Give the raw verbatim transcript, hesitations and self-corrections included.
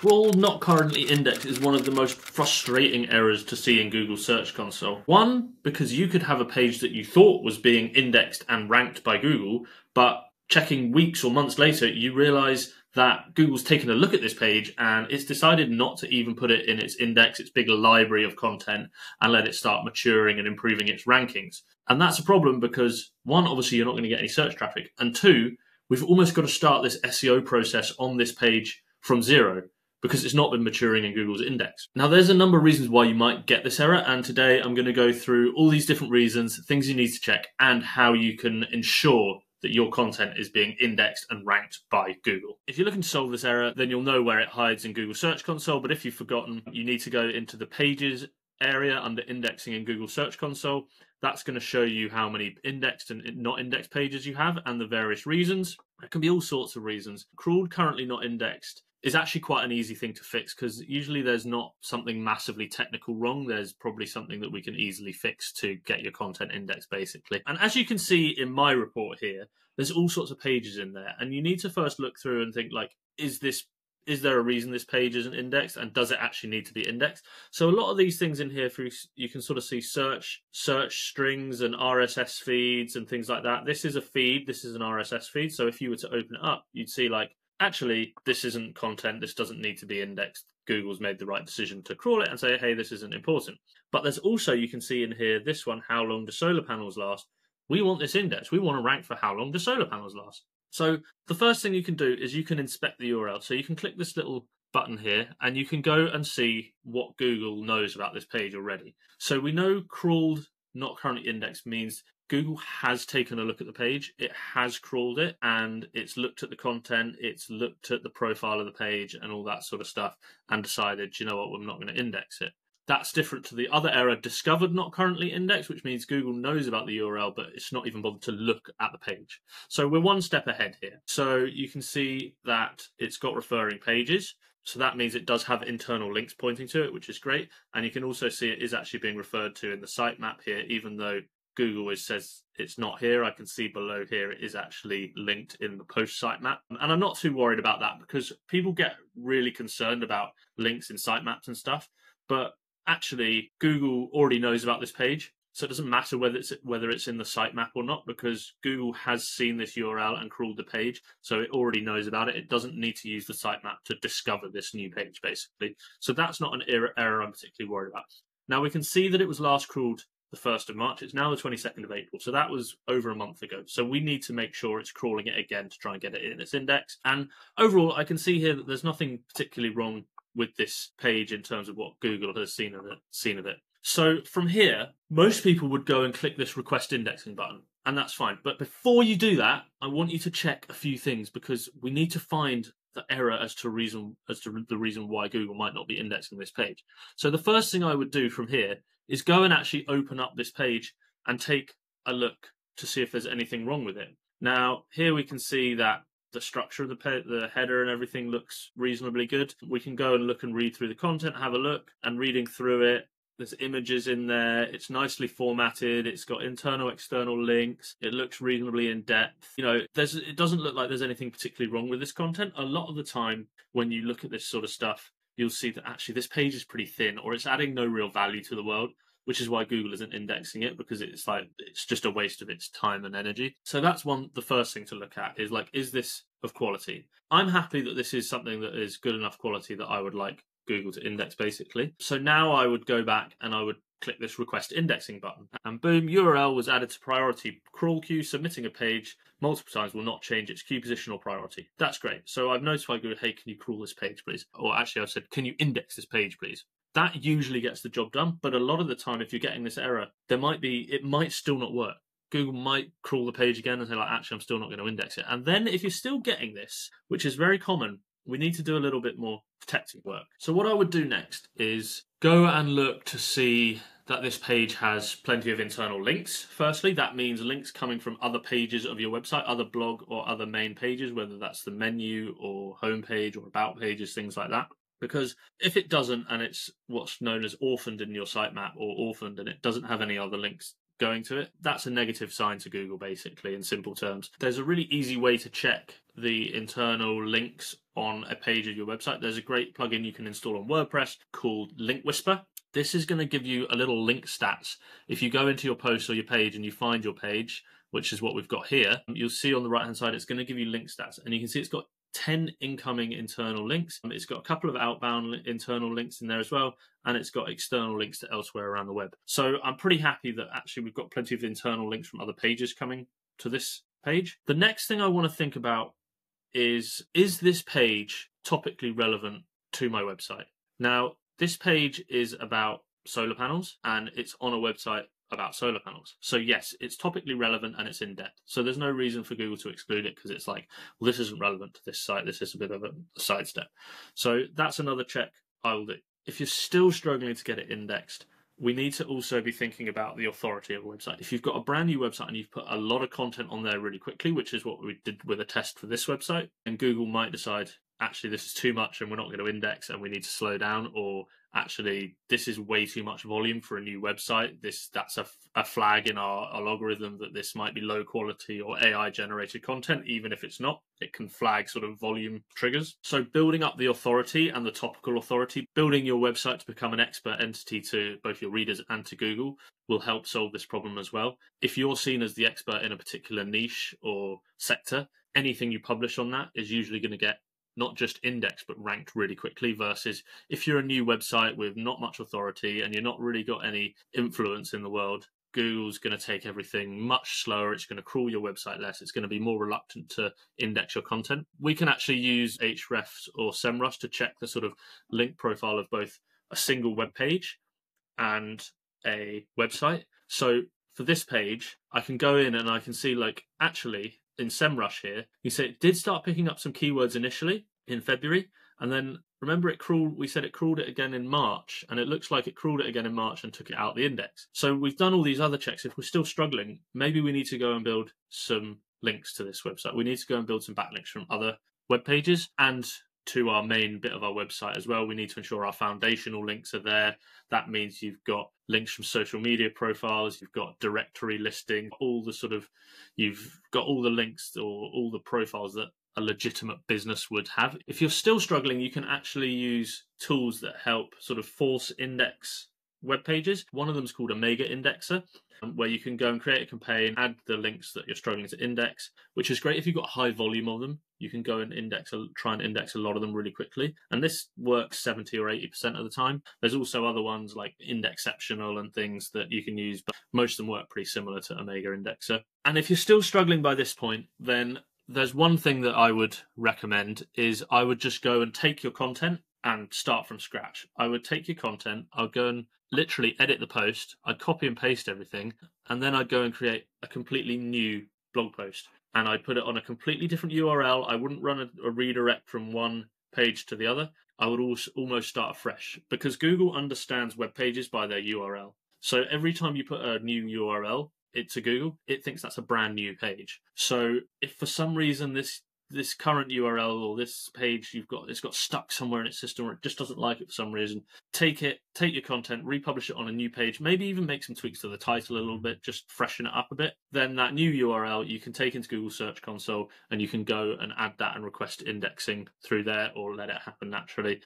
Crawled not currently indexed is one of the most frustrating errors to see in Google Search Console. One, because you could have a page that you thought was being indexed and ranked by Google, but checking weeks or months later, you realize that Google's taken a look at this page and it's decided not to even put it in its index, its big library of content, and let it start maturing and improving its rankings. And that's a problem because, one, obviously you're not going to get any search traffic, and two, we've almost got to start this S E O process on this page from zero, because it's not been maturing in Google's index. Now, there's a number of reasons why you might get this error, and today I'm going to go through all these different reasons, things you need to check, and how you can ensure that your content is being indexed and ranked by Google. If you're looking to solve this error, then you'll know where it hides in Google Search Console, but if you've forgotten, you need to go into the Pages area under Indexing in Google Search Console. That's going to show you how many indexed and not indexed pages you have and the various reasons. It can be all sorts of reasons. Crawled currently not indexed is actually quite an easy thing to fix because usually there's not something massively technical wrong. There's probably something that we can easily fix to get your content indexed, basically. And as you can see in my report here, there's all sorts of pages in there. And you need to first look through and think, like, is this is there a reason this page isn't indexed, and does it actually need to be indexed? So a lot of these things in here, through you can sort of see search search strings and R S S feeds and things like that. This is a feed, this is an R S S feed. So if you were to open it up, you'd see, like, actually, this isn't content, this doesn't need to be indexed. Google's made the right decision to crawl it and say, hey, this isn't important. But there's also, you can see in here, this one, how long do solar panels last? We want this index. We want to rank for how long do solar panels last. So the first thing you can do is you can inspect the U R L. So you can click this little button here and you can go and see what Google knows about this page already. So we know crawled, not currently indexed, means Google has taken a look at the page, it has crawled it, and it's looked at the content, it's looked at the profile of the page and all that sort of stuff, and decided, you know what, we're not going to index it. That's different to the other error, discovered not currently indexed, which means Google knows about the U R L, but it's not even bothered to look at the page. So we're one step ahead here. So you can see that it's got referring pages. So that means it does have internal links pointing to it, which is great. And you can also see it is actually being referred to in the sitemap here, even though Google is, says it's not here. I can see below here it is actually linked in the post sitemap. And I'm not too worried about that because people get really concerned about links in sitemaps and stuff. But actually, Google already knows about this page. So it doesn't matter whether it's whether it's in the sitemap or not, because Google has seen this U R L and crawled the page, so it already knows about it. It doesn't need to use the sitemap to discover this new page, basically. So that's not an error, error I'm particularly worried about. Now we can see that it was last crawled the first of March. It's now the twenty-second of April. So that was over a month ago. So we need to make sure it's crawling it again to try and get it in its index. And overall, I can see here that there's nothing particularly wrong with this page in terms of what Google has seen of it. Seen of it. So from here, most people would go and click this request indexing button, and that's fine. But before you do that, I want you to check a few things because we need to find the error as to reason as to the reason why Google might not be indexing this page. So the first thing I would do from here is go and actually open up this page and take a look to see if there's anything wrong with it. Now, here we can see that the structure of the, the header and everything looks reasonably good. We can go and look and read through the content, have a look, and reading through it, there's images in there, it's nicely formatted, it's got internal, external links, it looks reasonably in depth. You know, there's, it doesn't look like there's anything particularly wrong with this content. A lot of the time when you look at this sort of stuff, you'll see that actually this page is pretty thin or it's adding no real value to the world, which is why Google isn't indexing it because it's like, it's just a waste of its time and energy. So that's one, the first thing to look at is like, is this of quality? I'm happy that this is something that is good enough quality that I would like Google to index, basically. So now I would go back and I would click this request indexing button and boom, U R L was added to priority crawl queue. Submitting a page multiple times will not change its queue position or priority. That's great. So I've notified Google, hey, can you crawl this page, please? Or actually I've said, can you index this page, please? That usually gets the job done. But a lot of the time, if you're getting this error, there might be, it might still not work. Google might crawl the page again and say, like, actually, I'm still not going to index it. And then if you're still getting this, which is very common, we need to do a little bit more detective work. So what I would do next is go and look to see that this page has plenty of internal links. Firstly, that means links coming from other pages of your website, other blog or other main pages, whether that's the menu or homepage or about pages, things like that. Because if it doesn't, and it's what's known as orphaned in your sitemap or orphaned, and it doesn't have any other links going to it, that's a negative sign to Google, basically, in simple terms. There's a really easy way to check the internal links on a page of your website, there's a great plugin you can install on WordPress called Link Whisper. This is going to give you a little link stats. If you go into your post or your page and you find your page, which is what we've got here, you'll see on the right-hand side, it's going to give you link stats. And you can see it's got ten incoming internal links. It's got a couple of outbound internal links in there as well. And it's got external links to elsewhere around the web. So I'm pretty happy that actually we've got plenty of internal links from other pages coming to this page. The next thing I want to think about is, is this page topically relevant to my website? Now, this page is about solar panels and it's on a website about solar panels. So yes, it's topically relevant and it's in depth. So there's no reason for Google to exclude it because it's like, well, this isn't relevant to this site. This is a bit of a sidestep. So that's another check I will do. If you're still struggling to get it indexed, we need to also be thinking about the authority of a website. If you've got a brand new website and you've put a lot of content on there really quickly, which is what we did with a test for this website, and Google might decide, actually, this is too much and we're not going to index and we need to slow down, or actually, this is way too much volume for a new website. This That's a, a flag in our, our algorithm that this might be low quality or A I-generated content, even if it's not. It can flag sort of volume triggers. So building up the authority and the topical authority, building your website to become an expert entity to both your readers and to Google will help solve this problem as well. If you're seen as the expert in a particular niche or sector, anything you publish on that is usually going to get not just indexed, but ranked really quickly, versus if you're a new website with not much authority and you're not really got any influence in the world, Google's going to take everything much slower. It's going to crawl your website less. It's going to be more reluctant to index your content. We can actually use ahrefs or semrush to check the sort of link profile of both a single web page and a website. So for this page, I can go in and I can see, like, actually in SEMrush here, you say it did start picking up some keywords initially in February, and then remember it crawled, we said it crawled it again in March, and it looks like it crawled it again in March and took it out of the index. So we've done all these other checks. If we're still struggling, maybe we need to go and build some links to this website. We need to go and build some backlinks from other web pages and to our main bit of our website as well. We need to ensure our foundational links are there. That means you've got links from social media profiles, you've got directory listing, all the sort of, you've got all the links or all the profiles that a legitimate business would have. If you're still struggling, you can actually use tools that help sort of force index web pages. One of them is called Omega Indexer, where you can go and create a campaign, add the links that you're struggling to index, which is great if you've got a high volume of them. You can go and index, try and index a lot of them really quickly. And this works seventy or eighty percent of the time. There's also other ones like Index Exceptional and things that you can use, but most of them work pretty similar to Omega Indexer. And if you're still struggling by this point, then there's one thing that I would recommend is I would just go and take your content and start from scratch. I would take your content, I'll go and literally edit the post, I'd copy and paste everything, and then I'd go and create a completely new blog post. And I'd put it on a completely different U R L. I wouldn't run a, a redirect from one page to the other. I would also almost start fresh, because Google understands web pages by their U R L. So every time you put a new U R L into Google, it thinks that's a brand new page. So if for some reason this this current U R L or this page you've got, it's got stuck somewhere in its system, or it just doesn't like it for some reason, take it, take your content, republish it on a new page, maybe even make some tweaks to the title a little bit, just freshen it up a bit. Then that new U R L you can take into Google Search Console and you can go and add that and request indexing through there, or let it happen naturally.